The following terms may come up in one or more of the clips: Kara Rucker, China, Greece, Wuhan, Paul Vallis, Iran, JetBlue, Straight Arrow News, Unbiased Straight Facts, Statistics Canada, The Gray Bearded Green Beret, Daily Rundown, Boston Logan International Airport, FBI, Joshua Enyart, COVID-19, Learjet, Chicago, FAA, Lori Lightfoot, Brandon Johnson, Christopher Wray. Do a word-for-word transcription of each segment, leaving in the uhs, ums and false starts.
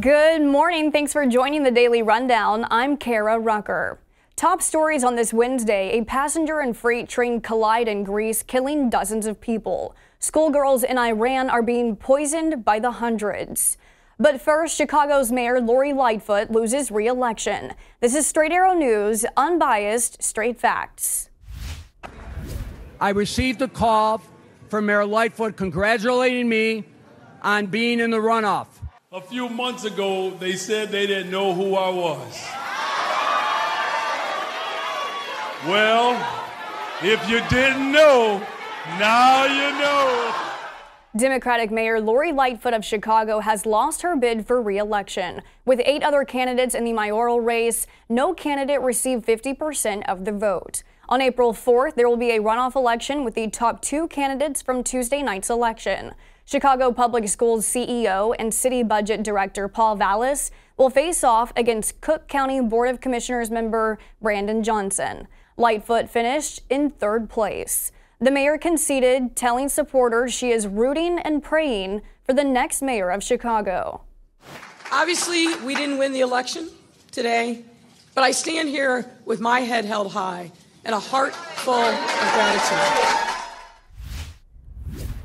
Good morning. Thanks for joining the Daily Rundown. I'm Kara Rucker. Top stories on this Wednesday, a passenger and freight train collide in Greece, killing dozens of people. Schoolgirls in Iran are being poisoned by the hundreds. But first, Chicago's Mayor Lori Lightfoot loses re-election. This is Straight Arrow News, unbiased, straight facts. I received a call from Mayor Lightfoot congratulating me on being in the runoff. A few months ago, they said they didn't know who I was. Well, if you didn't know, now you know. Democratic Mayor Lori Lightfoot of Chicago has lost her bid for re-election. With eight other candidates in the mayoral race, no candidate received fifty percent of the vote. On April fourth, there will be a runoff election with the top two candidates from Tuesday night's election. Chicago Public Schools C E O and City Budget Director Paul Vallis will face off against Cook County Board of Commissioners member Brandon Johnson. Lightfoot finished in third place. The mayor conceded, telling supporters she is rooting and praying for the next mayor of Chicago. Obviously, we didn't win the election today, but I stand here with my head held high and a heart full of gratitude.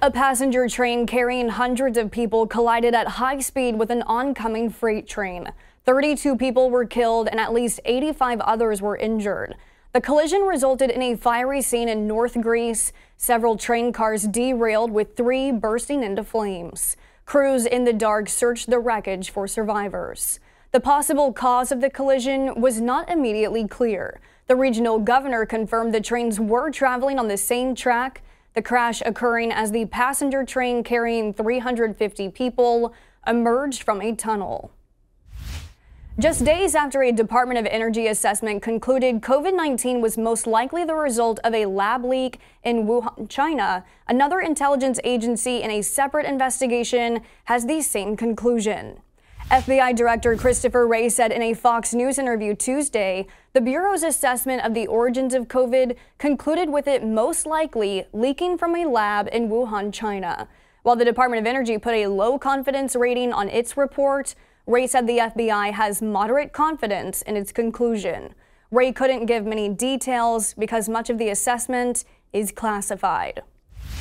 A passenger train carrying hundreds of people collided at high speed with an oncoming freight train. thirty-two people were killed and at least eighty-five others were injured. The collision resulted in a fiery scene in North Greece. Several train cars derailed, with three bursting into flames. Crews in the dark searched the wreckage for survivors. The possible cause of the collision was not immediately clear. The regional governor confirmed the trains were traveling on the same track. The crash, occurring as the passenger train carrying three hundred fifty people emerged from a tunnel. Just days after a Department of Energy assessment concluded COVID nineteen was most likely the result of a lab leak in Wuhan, China, another intelligence agency in a separate investigation has the same conclusion. F B I Director Christopher Wray said in a Fox News interview Tuesday, the Bureau's assessment of the origins of COVID concluded with it most likely leaking from a lab in Wuhan, China. While the Department of Energy put a low confidence rating on its report, Wray said the F B I has moderate confidence in its conclusion. Wray couldn't give many details because much of the assessment is classified.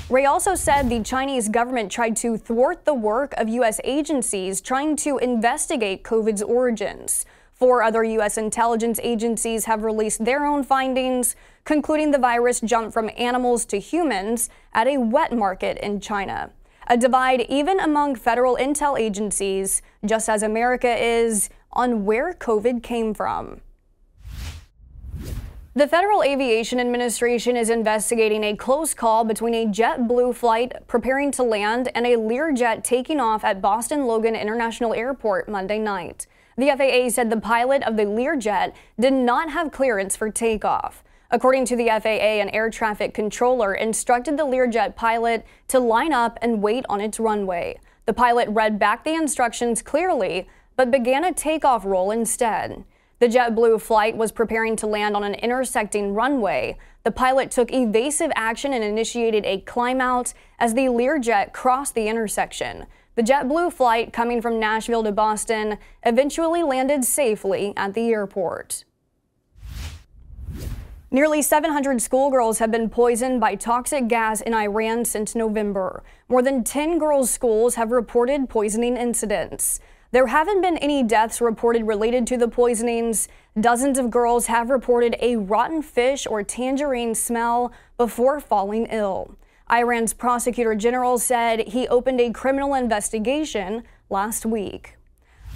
Wray also said the Chinese government tried to thwart the work of U S agencies trying to investigate COVID's origins. Four other U S intelligence agencies have released their own findings, concluding the virus jumped from animals to humans at a wet market in China. A divide even among federal intel agencies, just as America is, on where COVID came from. The Federal Aviation Administration is investigating a close call between a JetBlue flight preparing to land and a Learjet taking off at Boston Logan International Airport Monday night. The F A A said the pilot of the Learjet did not have clearance for takeoff. According to the F A A, an air traffic controller instructed the Learjet pilot to line up and wait on its runway. The pilot read back the instructions clearly, but began a takeoff roll instead. The JetBlue flight was preparing to land on an intersecting runway. The pilot took evasive action and initiated a climb-out as the Learjet crossed the intersection. The JetBlue flight, coming from Nashville to Boston, eventually landed safely at the airport. Nearly seven hundred schoolgirls have been poisoned by toxic gas in Iran since November. More than ten girls' schools have reported poisoning incidents. There haven't been any deaths reported related to the poisonings. Dozens of girls have reported a rotten fish or tangerine smell before falling ill. Iran's prosecutor general said he opened a criminal investigation last week.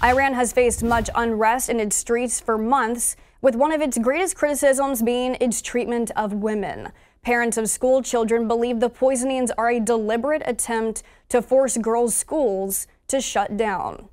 Iran has faced much unrest in its streets for months, with one of its greatest criticisms being its treatment of women. Parents of school children believe the poisonings are a deliberate attempt to force girls' schools to shut down.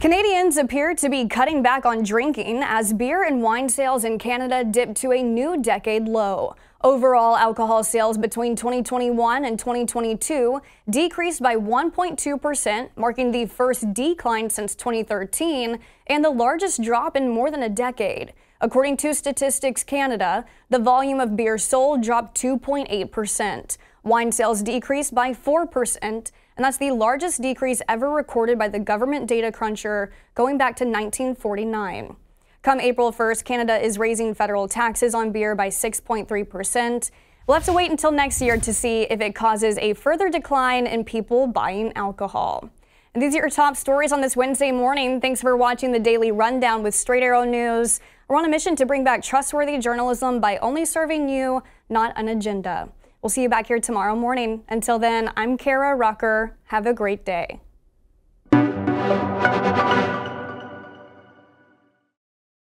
Canadians appear to be cutting back on drinking as beer and wine sales in Canada dipped to a new decade low. Overall, alcohol sales between twenty twenty-one and twenty twenty-two decreased by one point two percent, marking the first decline since twenty thirteen and the largest drop in more than a decade. According to Statistics Canada, the volume of beer sold dropped two point eight percent. Wine sales decreased by four percent, and that's the largest decrease ever recorded by the government data cruncher, going back to nineteen forty-nine. Come April first, Canada is raising federal taxes on beer by six point three percent. We'll have to wait until next year to see if it causes a further decline in people buying alcohol. And these are your top stories on this Wednesday morning. Thanks for watching the Daily Rundown with Straight Arrow News. We're on a mission to bring back trustworthy journalism by only serving you, not an agenda. We'll see you back here tomorrow morning. Until then, I'm Kara Rucker. Have a great day.